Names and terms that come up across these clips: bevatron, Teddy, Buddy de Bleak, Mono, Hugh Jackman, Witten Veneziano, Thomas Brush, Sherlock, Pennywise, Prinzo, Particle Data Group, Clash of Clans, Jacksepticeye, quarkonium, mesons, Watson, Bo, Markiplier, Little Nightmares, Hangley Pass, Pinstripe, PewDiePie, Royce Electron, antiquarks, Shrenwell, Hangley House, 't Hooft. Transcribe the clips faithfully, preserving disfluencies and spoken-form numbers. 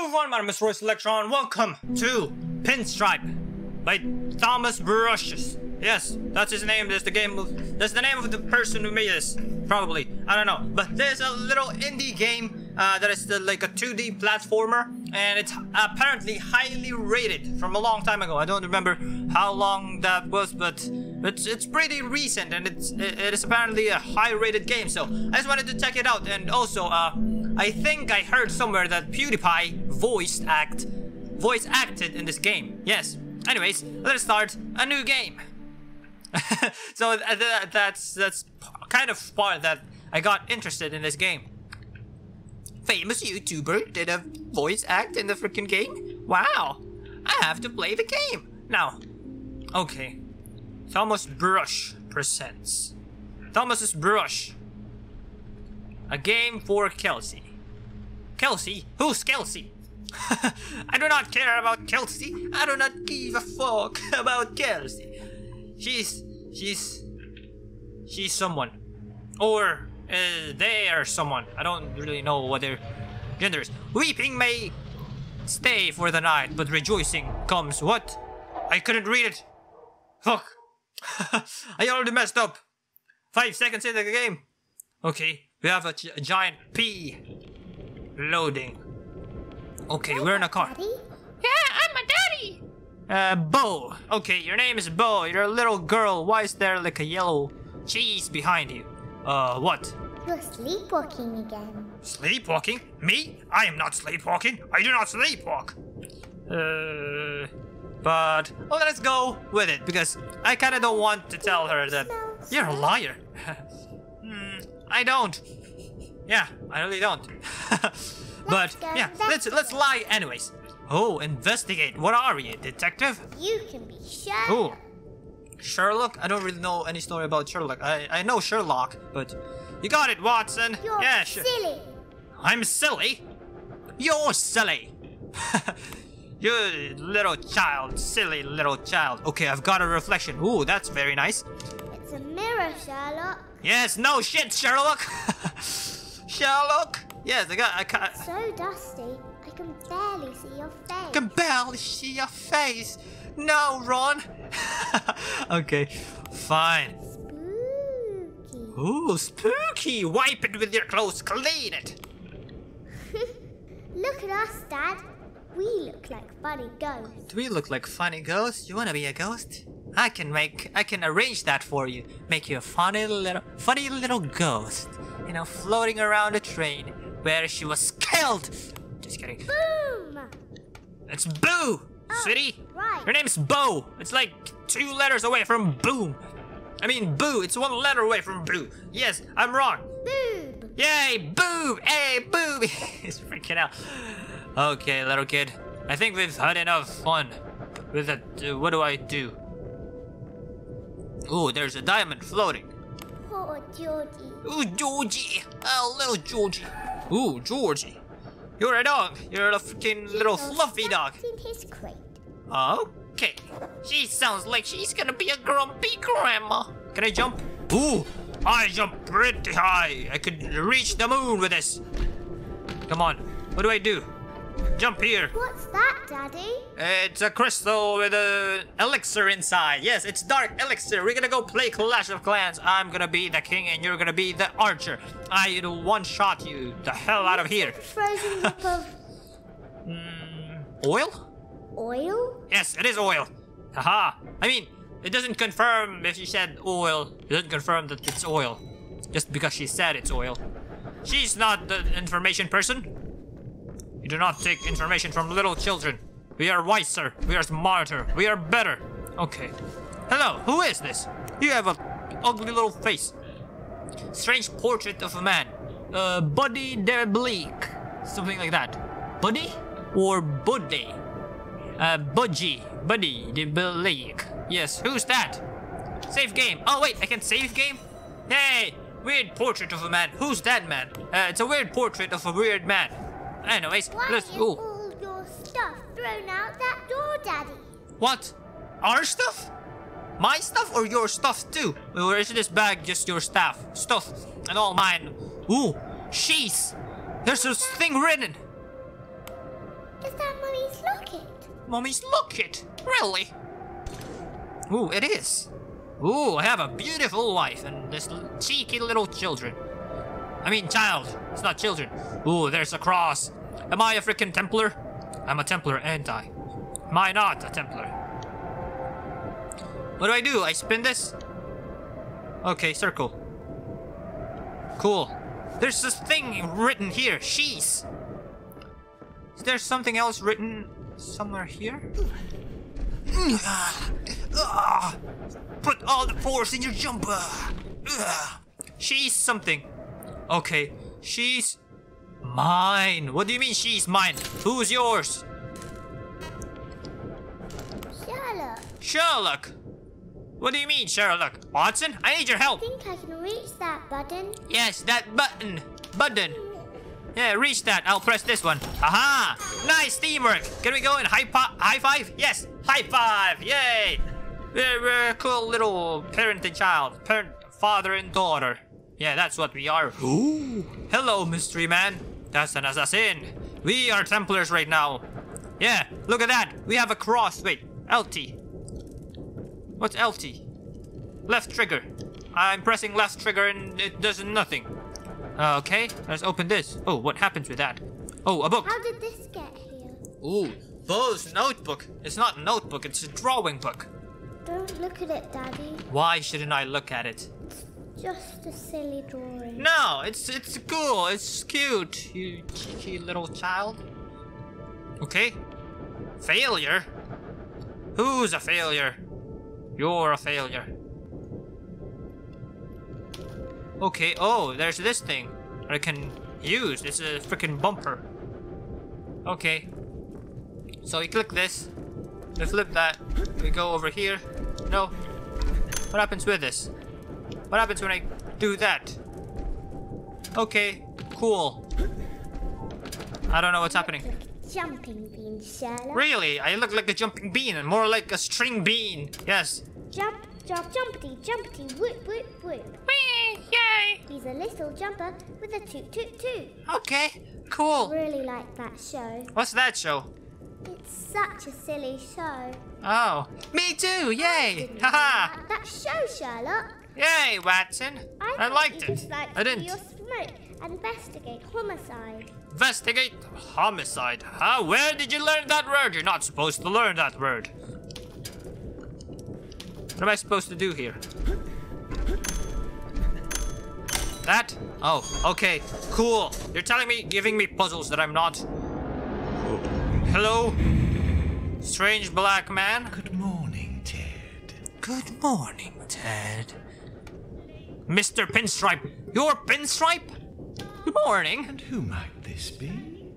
Hello everyone, my name is Royce Electron. Welcome to Pinstripe by Thomas Brush. Yes, that's his name. That's the game. Of, that's the name of the person who made this. Probably, I don't know. But there's a little indie game uh, that is the, like a two D platformer, and it's apparently highly rated from a long time ago. I don't remember how long that was, but it's it's pretty recent, and it's it is apparently a high-rated game. So I just wanted to check it out, and also uh. I think I heard somewhere that PewDiePie voiced act, voice acted in this game. Yes. Anyways, let's start a new game. So th th that's that's kind of part that I got interested in this game. Famous YouTuber did a voice act in the freaking game. Wow! I have to play the game now. Okay. Thomas Brush presents. Thomas's Brush. A game for Kelsey. Kelsey? Who's Kelsey? I do not care about Kelsey. I do not give a fuck about Kelsey. She's... She's... She's someone. Or uh, they are someone. I don't really know what their gender is. Weeping may stay for the night, but rejoicing comes... What? I couldn't read it. Fuck. I already messed up. Five seconds into the game. Okay. We have a, a giant P loading. Okay, I'm we're in a car. Daddy? Yeah, I'm a daddy! Uh, Bo. Okay, your name is Bo. You're a little girl. Why is there like a yellow cheese behind you? Uh, what? You're sleepwalking again. Sleepwalking? Me? I am not sleepwalking. I do not sleepwalk. Uh, but... Oh, let's go with it, because I kind of don't want to tell her that you're a liar. I don't. Yeah, I really don't. But yeah, let's let's lie anyways. Oh, investigate. What are you, detective? You can be Sherlock. Ooh. Sherlock? I don't really know any story about Sherlock. I I know Sherlock, but you got it, Watson. You're yeah, silly. I'm silly. You're silly. You little child, silly little child. Okay, I've got a reflection. Ooh, that's very nice. It's a mirror, Sherlock. Yes, no shit, Sherlock. Sherlock. Yes, I got. I can't. It's so dusty, I can barely see your face. I can barely see your face. No, Ron. Okay, fine. Spooky. Ooh, spooky. Wipe it with your clothes. Clean it. Look at us, Dad. We look like funny ghosts. Do we look like funny ghosts? You wanna be a ghost? I can make, I can arrange that for you. Make you a funny little, funny little ghost. You know, floating around a train where she was killed. Just kidding. Boom! It's Boo, oh, city. Right. Her name's Bo. It's like two letters away from boom. I mean, boo. It's one letter away from boo. Yes, I'm wrong. Boob. Yay, boob. Hey, boob. He's freaking out. Okay, little kid. I think we've had enough fun. With that, uh, what do I do? Ooh, there's a diamond floating. Poor Georgie. Ooh, Georgie. Oh, little Georgie. Ooh, Georgie. You're a dog. You're a freaking little fluffy dog. In his crate. Okay. She sounds like she's gonna be a grumpy grandma. Can I jump? Ooh, I jump pretty high. I could reach the moon with this. Come on. What do I do? Jump here. What's that, Daddy? It's a crystal with an elixir inside. Yes, it's dark elixir. We're gonna go play Clash of Clans. I'm gonna be the king and you're gonna be the archer. I one-shot you the hell out of here. Frozen cup of... Mm, oil? Oil? Yes, it is oil. Haha. I mean, it doesn't confirm if she said oil. It doesn't confirm that it's oil. Just because she said it's oil. She's not the information person. We do not take information from little children. We are wiser. We are smarter. We are better. Okay. Hello. Who is this? You have a ugly little face. Strange portrait of a man. Uh, Buddy de Bleak. Something like that. Buddy? Or Buddy? Uh, Budgie. Buddy de Bleak. Yes. Who's that? Save game. Oh, wait. I can save game? Hey. Weird portrait of a man. Who's that man? Uh, it's a weird portrait of a weird man. Anyways, why let's go. All your stuff thrown out that door, Daddy. What? Our stuff? My stuff or your stuff too? Or is this bag just your stuff? Stuff and all mine. Ooh, she's. There's this thing written. Mommy's locket. Mommy's locket? Really? Ooh, it is. Ooh, I have a beautiful wife and this cheeky little children. I mean, child. It's not children. Ooh, there's a cross. Am I a freaking Templar? I'm a Templar, ain't I? Am I not a Templar? What do I do? I spin this? Okay, circle. Cool. There's this thing written here. She's. Is there something else written somewhere here? Put all the force in your jumper. She's something. Okay, she's mine. What do you mean she's mine? Who's yours? Sherlock. Sherlock. What do you mean, Sherlock? Watson? I need your help. I think I can reach that button. Yes, that button. Button. Yeah, reach that. I'll press this one. Aha! Nice teamwork. Can we go and high, high five? Yes, high five. Yay! We're, we're a cool little parent and child. Parent, father and daughter. Yeah, that's what we are. Ooh. Hello, mystery man. That's an assassin. We are Templars right now. Yeah, look at that. We have a cross. Wait, L T. What's L T? Left trigger. I'm pressing left trigger and it does nothing. Okay, let's open this. Oh, what happens with that? Oh, a book. How did this get here? Ooh, Bo's notebook. It's not a notebook, it's a drawing book. Don't look at it, Daddy. Why shouldn't I look at it? It's just a silly drawing. No, it's it's cool. It's cute, you cheeky little child. Okay. Failure? Who's a failure? You're a failure. Okay, oh, there's this thing I can use. It's a freaking bumper. Okay. So we click this. We flip that. We go over here. No. What happens with this? What happens when I do that? Okay, cool. I don't know what's happening. Jumping bean, Sherlock. Really? I look like a jumping bean and more like a string bean. Yes. Jump, jump, jumpity, jumpity, whoop, whoop, whoop. Whee, yay! He's a little jumper with a toot, toot, toot. Okay, cool. I really like that show. What's that show? It's such a silly show. Oh, me too, yay! Haha! That show, Sherlock. Yay, Watson. I, I liked it. Just like I didn't. Your smoke. Investigate homicide. Investigate homicide? Huh? Where did you learn that word? You're not supposed to learn that word. What am I supposed to do here? That? Oh, okay. Cool. You're telling me, giving me puzzles that I'm not. Hello? Strange black man? Good morning, Ted. Good morning, Ted. Mister Pinstripe. You're Pinstripe? Good morning. And who might this be?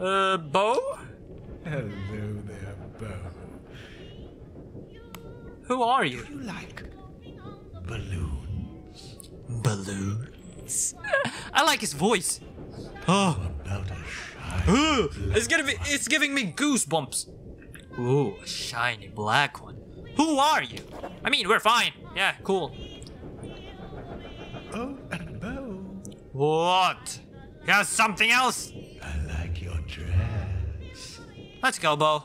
Uh, Bo? Hello there, Bo. Who are you? Do you like balloons? Balloons? I like his voice. Oh, about a shiny. Ooh, it's gonna be. It's giving me goosebumps. Ooh, a shiny black one. Who are you? I mean, we're fine. Yeah, cool. Oh, and Bo. What? You have something else? I like your dress. Let's go, Bo.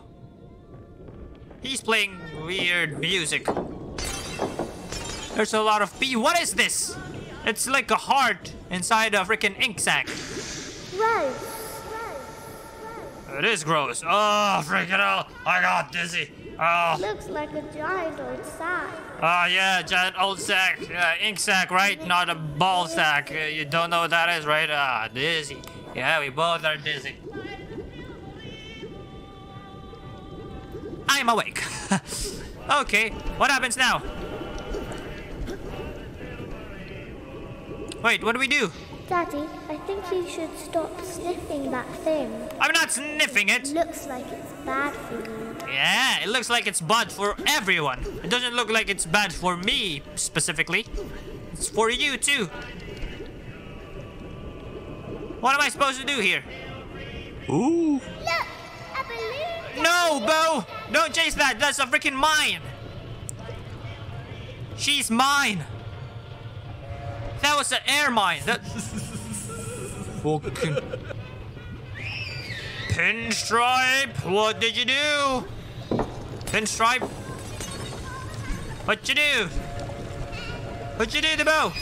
He's playing weird music. There's a lot of pee. What is this? It's like a heart inside a freaking ink sack. Gross. It is gross. Oh, freaking hell. I got dizzy. Oh. Looks like a giant old sack. Oh, yeah, giant old sack. Uh, ink sack, right? Not a ball sack. Uh, you don't know what that is, right? Ah, dizzy. Yeah, we both are dizzy. I'm awake. Okay, what happens now? Wait, what do we do? Daddy, I think you should stop sniffing that thing. I'm not sniffing it. It looks like it's bad for you. Yeah, it looks like it's bad for everyone. It doesn't look like it's bad for me specifically. It's for you too. What am I supposed to do here? Ooh. Look, a balloon. No, Bo! Don't chase that. That's a freaking mine. She's mine. That was an air mine. That. Fucking. Pinstripe, what did you do? Pinstripe? What you do? What you do to Bo?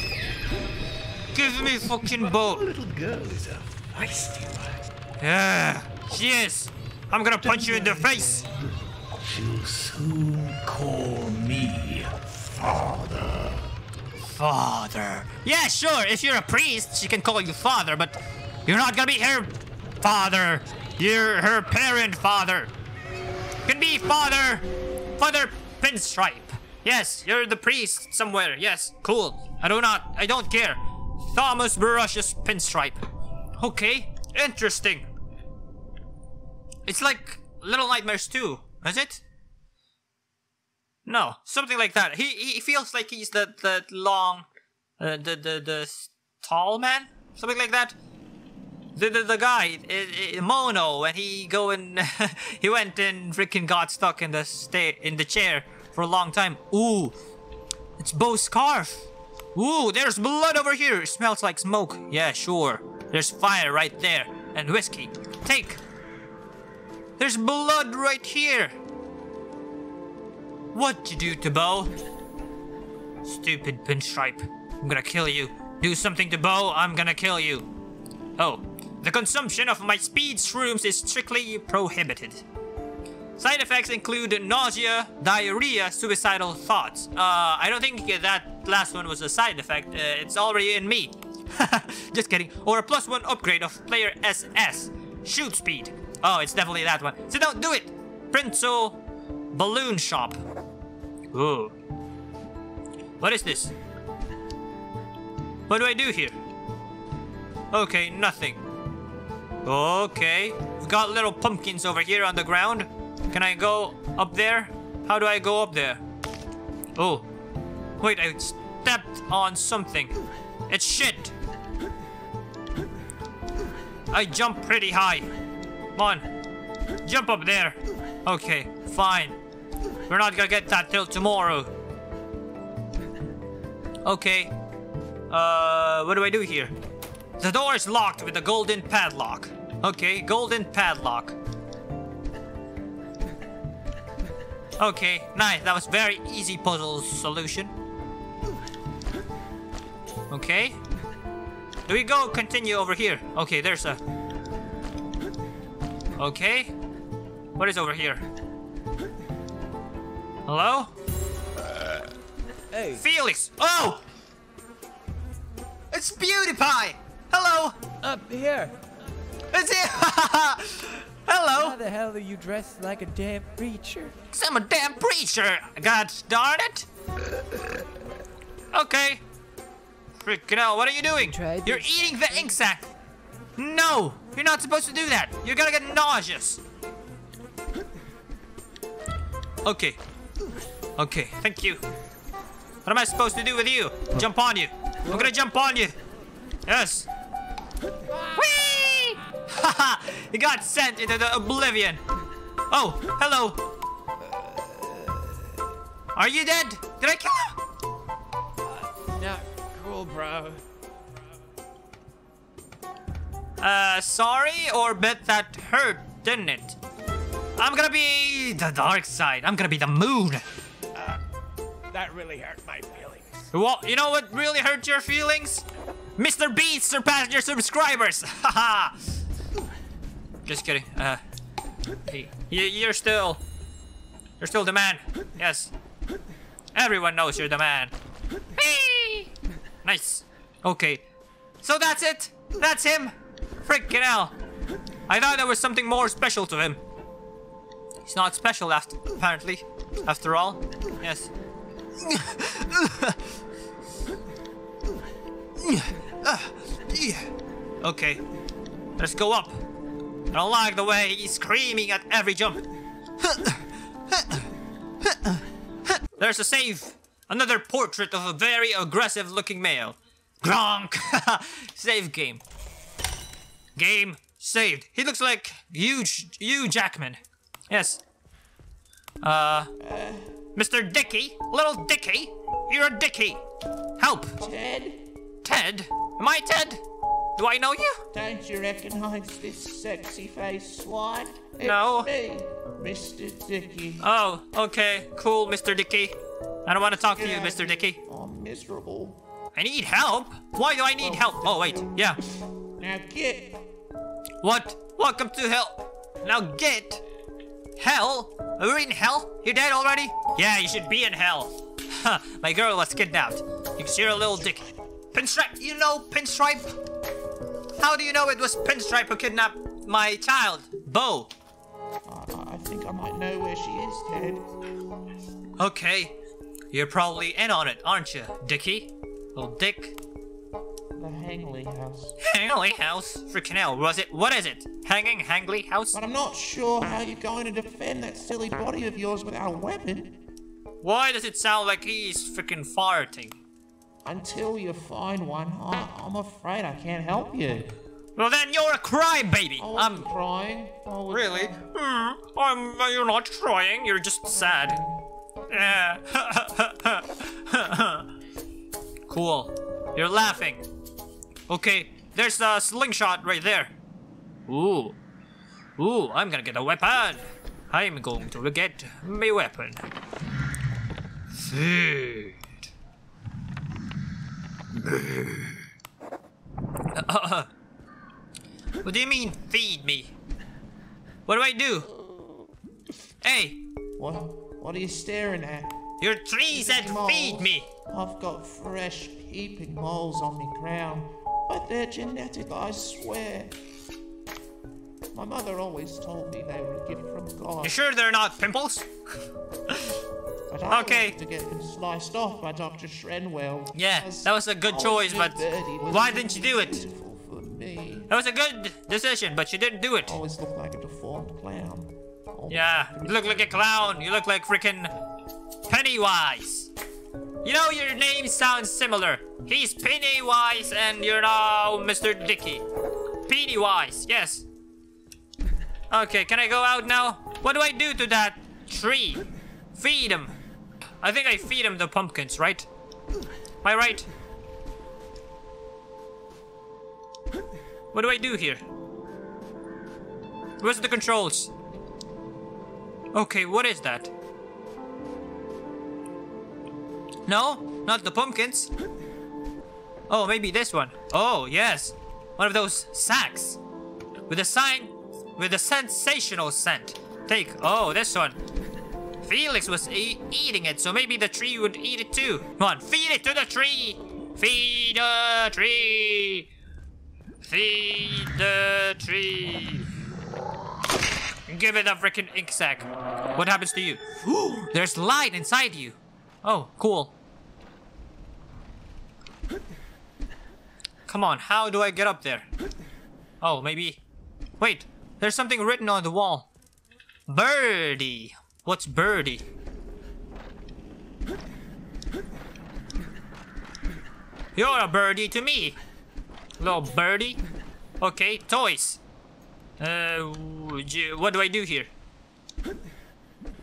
Give me fucking Bo. Little girl is a feisty one. Yeah, she is. I'm gonna punch you in the face. She'll soon call me father. Father. Yeah, sure. If you're a priest, she can call you father, but you're not gonna be her father. You're her parent father. You can be father, father Pinstripe. Yes, you're the priest somewhere. Yes, cool. I do not. I don't care. Thomas Brush's Pinstripe. Okay, interesting. It's like Little Nightmares two, is it? No, something like that. He he feels like he's the the long, uh, the the the tall man, something like that. The the, the guy, uh, uh, Mono, and he go and he went and freaking got stuck in the stay in the chair for a long time. Ooh, it's Bo's scarf. Ooh, there's blood over here. It smells like smoke. Yeah, sure. There's fire right there and whiskey. Take. There's blood right here. What'd you do to Bo? Stupid Pinstripe. I'm gonna kill you. Do something to Bo, I'm gonna kill you. Oh, the consumption of my speed shrooms is strictly prohibited. Side effects include nausea, diarrhea, suicidal thoughts. Uh, I don't think that last one was a side effect. Uh, it's already in me. Just kidding. Or a plus one upgrade of player S S. Shoot speed. Oh, it's definitely that one. So don't do it. Prinzo Balloon Shop. Ooh. What is this? What do I do here? Okay, nothing. Okay. We've got little pumpkins over here on the ground. Can I go up there? How do I go up there? Oh. Wait, I stepped on something. It's shit. I jump pretty high. Come on. Jump up there. Okay, fine. We're not gonna get that till tomorrow. Okay. Uh, what do I do here? The door is locked with a golden padlock. Okay, golden padlock. Okay, nice. That was very easy puzzle solution. Okay. Do we go continue over here? Okay, there's a... Okay. What is over here? Hello? Hey. Felix! Oh! It's PewDiePie! Hello! Up here! It's here! Hello! How the hell are you dressed like a damn preacher? Cause I'm a damn preacher! God darn it! Okay. Freaking hell, what are you doing? You're eating the ink sac! No! You're not supposed to do that! You're gonna get nauseous! Okay. Okay, thank you. What am I supposed to do with you? Jump on you. I'm gonna jump on you. Yes. Whee! Haha! You got sent into the oblivion. Oh, hello. Are you dead? Did I kill him? Not cool, bro. Uh, sorry, or bet that hurt, didn't it? I'm gonna be the dark side. I'm gonna be the moon. Uh, that really hurt my feelings. Well, you know what really hurt your feelings? Mister Beast surpassed your subscribers. Haha. Just kidding. Uh, hey, you're still, you're still the man. Yes. Everyone knows you're the man. Hey. Nice. Okay. So that's it. That's him. Freaking hell. I thought there was something more special to him. He's not special, after, apparently. After all, yes. Okay, let's go up. I don't like the way he's screaming at every jump. There's a save. Another portrait of a very aggressive-looking male. Gronk. Save game. Game saved. He looks like Hugh, Hugh Jackman. Yes. Uh, Mister Dicky, little Dicky, you're a Dicky. Help. Ted. Ted? Am I Ted? Do I know you? Don't you recognize this sexy face swine? It's no. me, Mister Dickey. Oh, okay. Cool, Mister Dickey. I don't want to talk Get to you, Mister Dickey. I'm miserable. I need help? Why do I need help? Oh, wait. Yeah. Now get. What? Welcome to hell. Now get. Hell? Are we in hell? You dead already? Yeah, you should be in hell. Huh. My girl was kidnapped. You can a little dick. Pinstripe. You know Pinstripe? How do you know it was Pinstripe who kidnapped my child, Bo? Uh, I think I might know where she is, Ted. Okay. You're probably in on it, aren't you, Dickie? Little dick. The Hangley House. Hangley House? Freaking hell, was it? What is it? Hanging Hangley House? But I'm not sure how you're going to defend that silly body of yours without a weapon. Why does it sound like he's freaking farting? Until you find one, I, I'm afraid I can't help you. Well then you're a crybaby. Oh, I'm crying. Oh, really? Mm, I'm, you're not crying, you're just sad. Yeah. Cool. You're laughing. Okay, there's a slingshot right there. Ooh. Ooh, I'm gonna get a weapon. I'm going to get my weapon. Food. Uh, what do you mean, feed me? What do I do? Hey! What, what are you staring at? Your tree said feed me! I've got fresh peeping moles on my ground, but they're genetic, I swear. My mother always told me they were a gift from God. You sure they're not pimples? But I okay. to get them sliced off by Doctor Shrenwell. Yeah, that was a good choice, but why didn't you do it? That was a good decision, but you didn't do it. I always look like a deformed clown. Oh, yeah, you look like a clown. You look like freaking Pennywise. You know, your name sounds similar. He's Pennywise, and you're now Mister Dickey. Pennywise, yes. Okay, can I go out now? What do I do to that tree? Feed him. I think I feed him the pumpkins, right? Am I right? What do I do here? Where's the controls? Okay, what is that? No, not the pumpkins. Oh, maybe this one. Oh, yes. One of those sacks. With a sign, with a sensational scent. Take, oh, this one. Felix was e eating it, so maybe the tree would eat it too. Come on, feed it to the tree! Feed the tree! Feed the tree! Give it a freaking ink sack. What happens to you? There's light inside you. Oh, cool. Come on, how do I get up there? Oh, maybe... Wait, there's something written on the wall. Birdie! What's birdie? You're a birdie to me, little birdie. Okay, toys. Uh, what do I do here?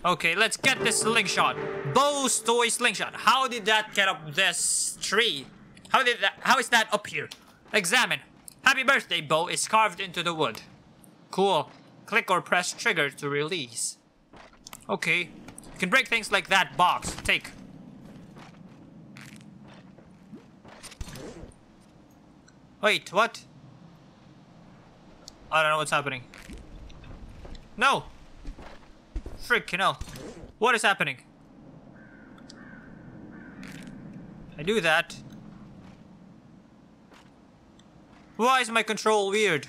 Okay, let's get this slingshot. Bo's toy slingshot. How did that get up this tree? How did that? How is that up here? Examine. Happy birthday, Bo is carved into the wood. Cool. Click or press trigger to release. Okay, you can break things like that box. Take. Wait, what? I don't know what's happening. No! Freaking hell. What is happening? I do that. Why is my control weird?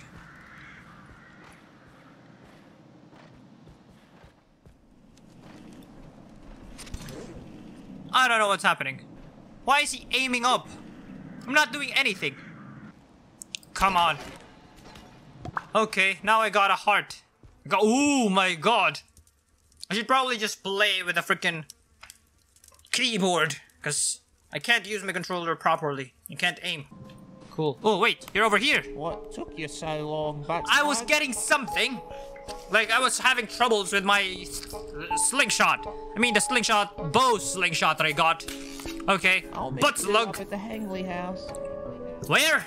I don't know what's happening. Why is he aiming up? I'm not doing anything. Come on. Okay, now I got a heart. Got, ooh, my God. I should probably just play with a freaking keyboard, because I can't use my controller properly. You can't aim. Cool. Oh, wait, you're over here. What took you so long, but I was getting something. Like, I was having troubles with my slingshot. I mean, the slingshot, Bo's slingshot that I got. Okay, butt slug. At the Hangley House. Where?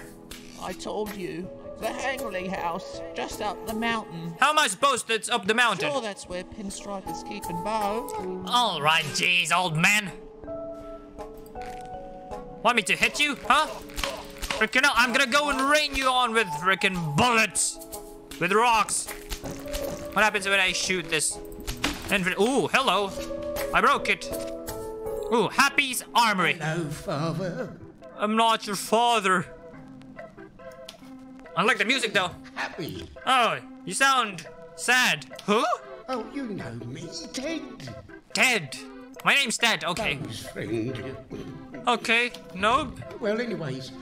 I told you. The Hangley house, just up the mountain. How am I supposed to? It's up the mountain. Sure, that's where Pinstripe is keeping Bo. All right, jeez, old man. Want me to hit you, huh? Frickin' I'm gonna go and rain you on with frickin' bullets, with rocks. What happens when I shoot this? Ooh, hello. I broke it. Ooh, Happy's Armory. Hello, father. I'm not your father. I like the music, though. Happy. Oh, you sound sad. Huh? Oh, you know me, Ted. Ted. My name's Ted, okay. Bo's friend. Okay, no. Well, anyways,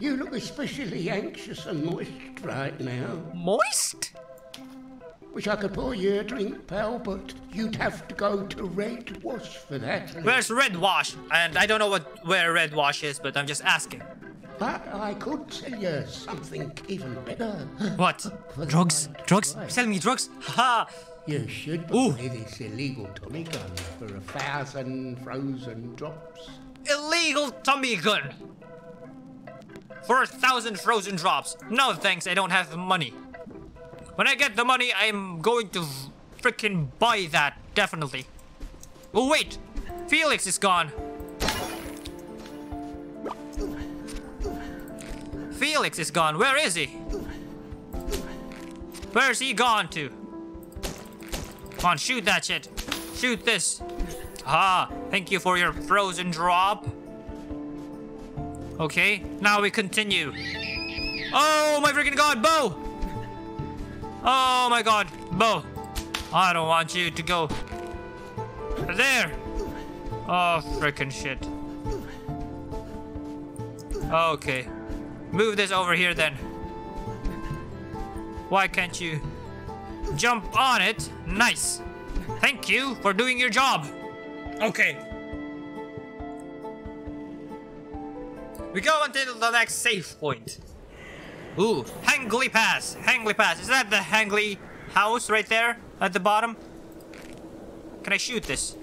you look especially anxious and moist right now. Moist? Wish I could pour you a drink, pal, but you'd have to go to Red Wash for that. Where's Red Wash? And I don't know what where Red Wash is, but I'm just asking. But I could tell you something even better. What? Drugs? Drugs? Right. Sell me drugs? Ha! You should buy this illegal Tommy gun for a thousand frozen drops. Illegal Tommy gun? For a thousand frozen drops? No thanks, I don't have the money. When I get the money, I'm going to freaking buy that, definitely. Oh wait! Felix is gone. Felix is gone. Where is he? Where's he gone to? Come on, shoot that shit. Shoot this. Ah, thank you for your frozen drop. Okay, now we continue. Oh my freaking god, Bo! Oh my god, Bo. I don't want you to go there. Oh, freaking shit. Okay. Move this over here then. Why can't you jump on it? Nice. Thank you for doing your job. Okay. We go until the next safe point. Ooh, Hangley Pass. Hangley Pass. Is that the Hangley house right there at the bottom? Can I shoot this?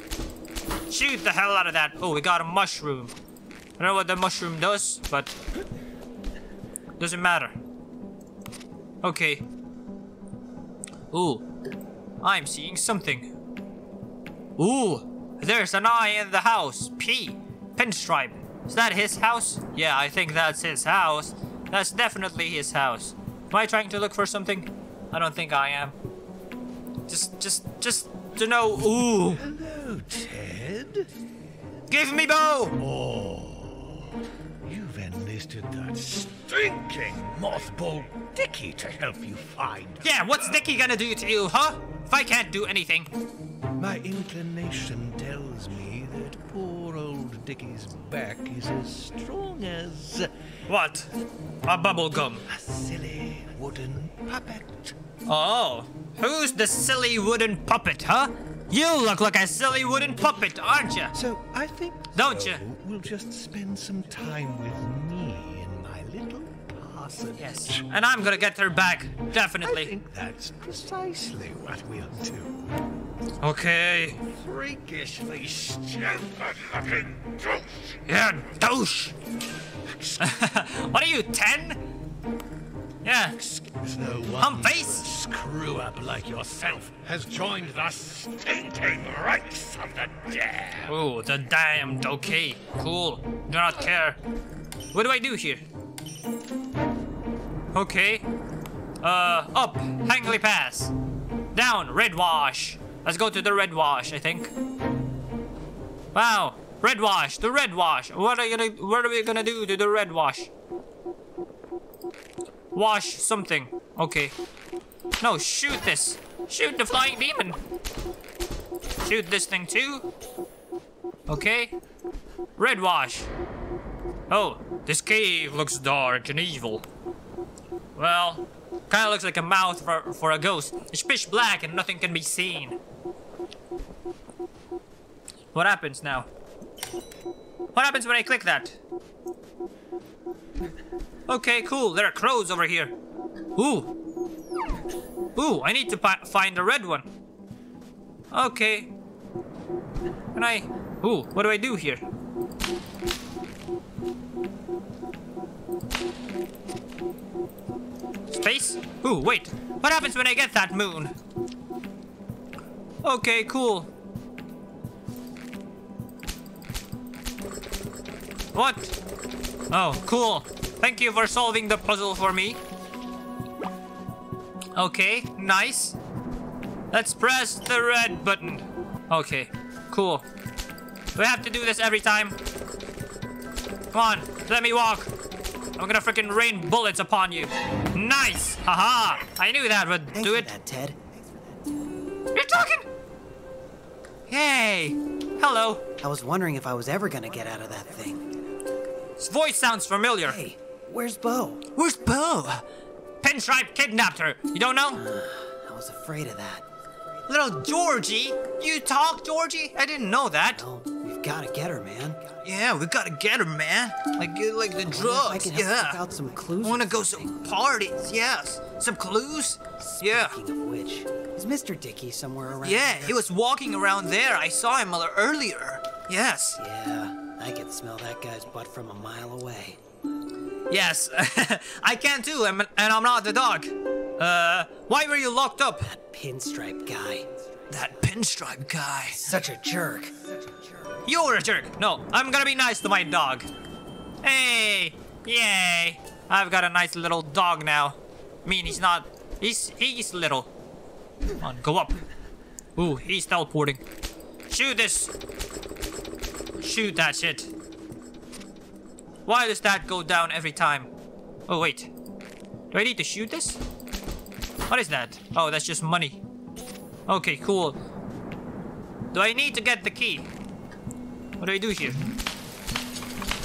Shoot the hell out of that. Oh, we got a mushroom. I don't know what the mushroom does, but doesn't matter. Okay. Ooh. I'm seeing something. Ooh. There's an eye in the house. P. Pinstripe. Is that his house? Yeah, I think that's his house. That's definitely his house. Am I trying to look for something? I don't think I am. Just, just, just to know. Ooh. Hello, Ted. Give me Bo! Oh. You've enlisted that stinking mothball Dickie to help you find. Yeah, what's Dickie gonna do to you, huh? If I can't do anything. My inclination tells me that poor old Dickie's back is as strong as... What? A bubblegum. A silly wooden puppet. Oh, who's the silly wooden puppet, huh? You look like a silly wooden puppet, aren't you? So I think Don't so. you? We'll just spend some time with me in my little passage. Yes, and I'm gonna get her back, definitely. I think that's precisely what we'll do. Okay. Freakishly stupid-looking douche. Yeah, douche. What are you, ten? Yeah. No one screw up like yourself has joined the stinking ranks of the damned. Oh, the damned. Okay, cool. Do not care. What do I do here? Okay. Uh, up Hangley Pass. Down Red Wash. Let's go to the Red Wash. I think. Wow, Red Wash. The Red Wash. What are you gonna? What are we gonna do to the Red Wash? Wash something. Okay. No, shoot this. Shoot the flying demon. Shoot this thing too. Okay. Red Wash. Oh, this cave looks dark and evil. Well, kind of looks like a mouth for, for a ghost. It's pitch black and nothing can be seen. What happens now? What happens when I click that? Okay, cool. There are crows over here. Ooh. Ooh, I need to find the red one. Okay. Can I... Ooh, what do I do here? face? Ooh, wait. What happens when I get that moon? Okay, cool. What? Oh, cool. Thank you for solving the puzzle for me. Okay, nice. Let's press the red button. Okay, cool. We have to do this every time. Come on, let me walk. I'm gonna freaking rain bullets upon you. Nice! Haha! I knew that would Thanks do it. For that, Ted. You're talking! Yay! Hello. I was wondering if I was ever gonna get out of that thing. His voice sounds familiar. Hey, where's Bo? Where's Bo? Pinstripe kidnapped her. You don't know? Uh, I was afraid of that. Little Georgie? You talk, Georgie? I didn't know that. No, we've got to get her, man. Yeah, we got to get her, man. Like, like the I drugs, I can yeah. Help out some clues. I want to go some parties, yes. Some clues? Speaking yeah. Speaking of which, is Mister Dickey somewhere around? Yeah, there? He was walking around there. I saw him earlier. Yes. Yeah, I can smell that guy's butt from a mile away. Yes, I can too, and I'm not the dog. Uh, why were you locked up? That Pinstripe guy. That Pinstripe guy. Such a jerk. You're a jerk. No, I'm gonna be nice to my dog. Hey, yay. I've got a nice little dog now. I mean, he's not, he's, he's little. Come on, go up. Ooh, he's teleporting. Shoot this. Shoot that shit. Why does that go down every time? Oh, wait. Do I need to shoot this? What is that? Oh, that's just money. Okay, cool. Do I need to get the key? What do I do here?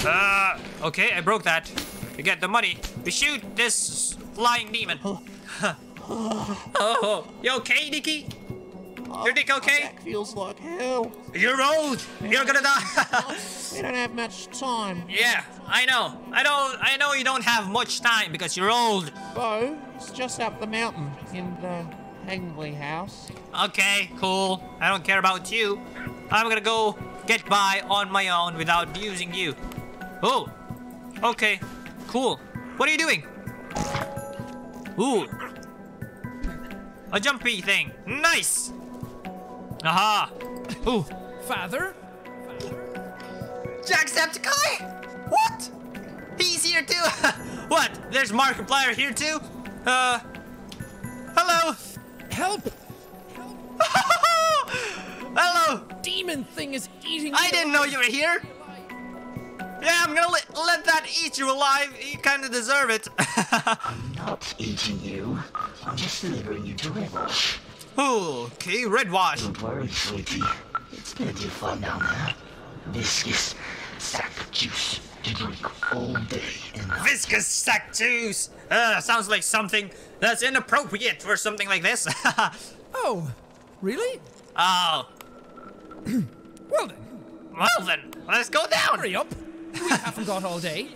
Uh, okay, I broke that. We get the money. We shoot this flying demon. Oh, you okay, Dicky? Your dick okay? That feels like hell. You're old. You're gonna die. We don't have much time. Yeah, I know. I don't. I know you don't have much time because you're old. Bo, it's just up the mountain in the Hangley house. Okay, cool. I don't care about you. I'm gonna go get by on my own without using you. Oh. Okay. Cool. What are you doing? Ooh. A jumpy thing. Nice. Aha! Ooh. Father? Jacksepticeye? What? He's here too? What? There's Markiplier here too? Uh... Hello? Help! Help. Hello! Demon thing is eating I you didn't alive. Know you were here! Yeah, I'm gonna let, let that eat you alive. You kinda deserve it. I'm not eating you. I'm just delivering you to Redwash. Oh, okay, Redwash. Don't worry, sweetie. It's plenty of fun down there. Viscous sack juice to drink all day and night. Viscous sack juice! Uh, sounds like something that's inappropriate for something like this. Oh, really? Oh. Well then. Well then, let's go down. Hurry up. We haven't got all day.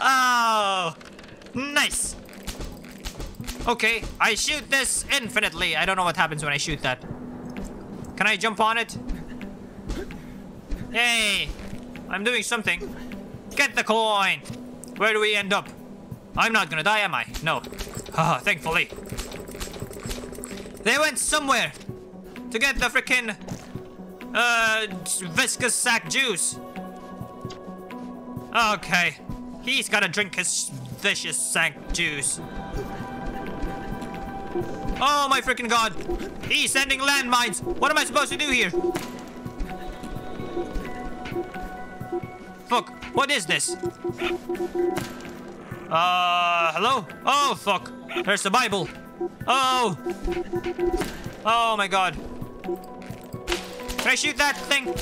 Oh, nice. Okay, I shoot this infinitely. I don't know what happens when I shoot that. Can I jump on it? Hey, I'm doing something. Get the coin. Where do we end up? I'm not gonna die, am I? No. Ah, oh, thankfully. They went somewhere to get the freaking uh, viscous sack juice. Okay, he's gotta drink his vicious sack juice. Oh my freaking god! He's sending landmines! What am I supposed to do here? Fuck, what is this? Uh, hello? Oh fuck, there's the Bible. Oh! Oh my god. Can I shoot that thing?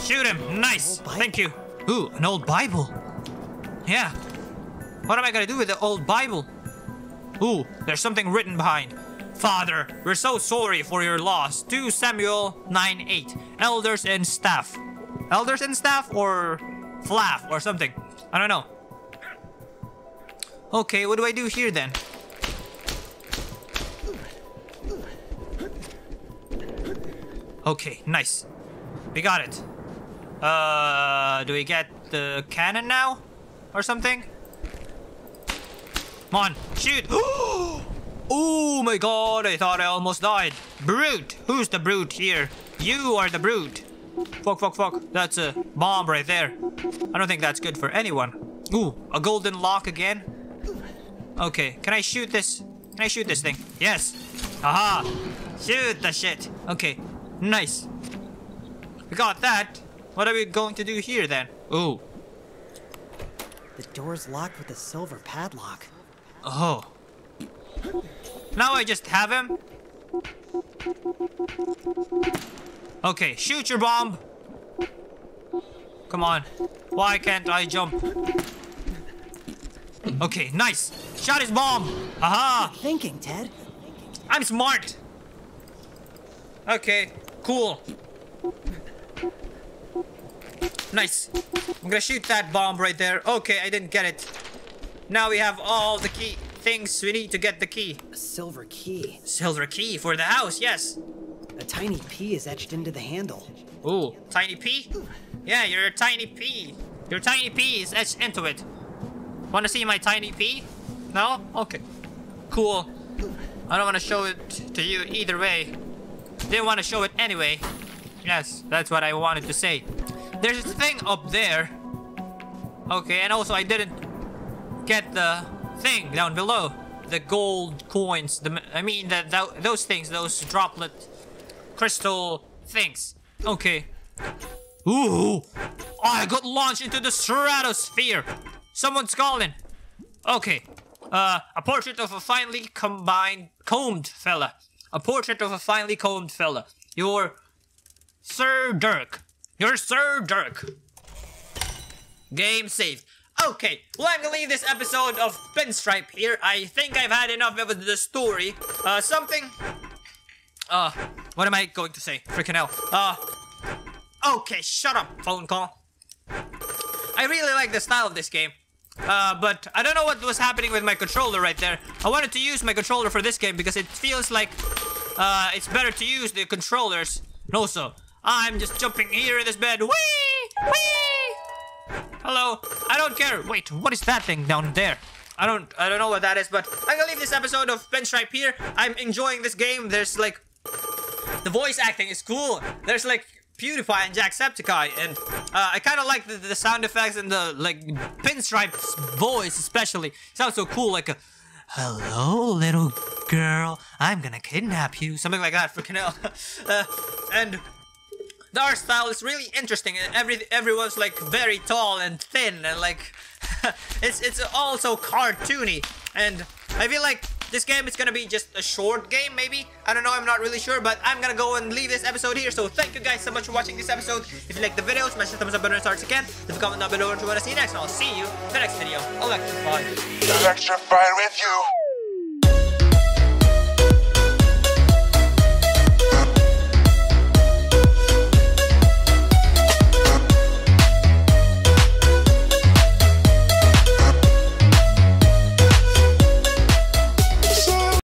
Shoot him, nice, thank you. Ooh, an old Bible. Yeah. What am I gonna do with the old Bible? Ooh, there's something written behind. Father, we're so sorry for your loss. two Samuel nine eight. Elders and staff. Elders and staff or flaff or something. I don't know. Okay, what do I do here then? Okay, nice. We got it. Uh, do we get the cannon now? Or something? Come on, shoot. Oh my god, I thought I almost died. Brute, who's the brute here? You are the brute. Fuck, fuck, fuck. That's a bomb right there. I don't think that's good for anyone. Ooh, a golden lock again. Okay, can I shoot this? Can I shoot this thing? Yes. Aha. Shoot the shit. Okay, nice. We got that. What are we going to do here then? Ooh. The door's locked with a silver padlock. Oh. Now I just have him. Okay, shoot your bomb. Come on. Why can't I jump? Okay, nice. Shot his bomb. Aha. Good thinking, Ted. I'm smart. Okay, cool. Nice. I'm gonna shoot that bomb right there. Okay, I didn't get it. Now we have all the key things we need to get the key. A silver key. Silver key for the house, yes. A tiny P is etched into the handle. Ooh, tiny P? Yeah, you're a tiny P. Your tiny P is etched into it. Wanna see my tiny P? No? Okay. Cool. I don't wanna show it to you either way. Didn't wanna show it anyway. Yes, that's what I wanted to say. There's this thing up there. Okay, and also I didn't get the thing down below. The gold coins, the, I mean the, the, those things, those droplet crystal things. Okay. Ooh, I got launched into the stratosphere. Someone's calling. Okay, uh, a portrait of a finely combined, combed fella. A portrait of a finely combed fella. Your Sir Dirk. You're Sir Dirk. Game saved. Okay, well, I'm gonna leave this episode of Pinstripe here. I think I've had enough of the story. Uh, something... Uh, what am I going to say? Freaking hell. Uh, okay, shut up, phone call. I really like the style of this game. Uh, but I don't know what was happening with my controller right there. I wanted to use my controller for this game because it feels like uh, it's better to use the controllers. And also, I'm just jumping here in this bed. Whee! Whee! Hello. I don't care. Wait, what is that thing down there? I don't I don't know what that is, but I'm gonna leave this episode of Pinstripe here. I'm enjoying this game. There's like the voice acting is cool. There's like PewDiePie and Jacksepticeye, and uh, I kind of like the, the sound effects and the like Pinstripe's voice especially. It sounds so cool, like a hello little girl, I'm gonna kidnap you, something like that. Freaking hell. uh, and the art style is really interesting, and every everyone's like very tall and thin, and like it's it's also cartoony, and I feel like this game is gonna be just a short game, maybe. I don't know, I'm not really sure, but I'm gonna go and leave this episode here. So thank you guys so much for watching this episode. If you like the video, smash the thumbs up button as hard as you can. Leave a comment down below what you wanna see next, and I'll see you in the next video. Electrified. Electrified with you.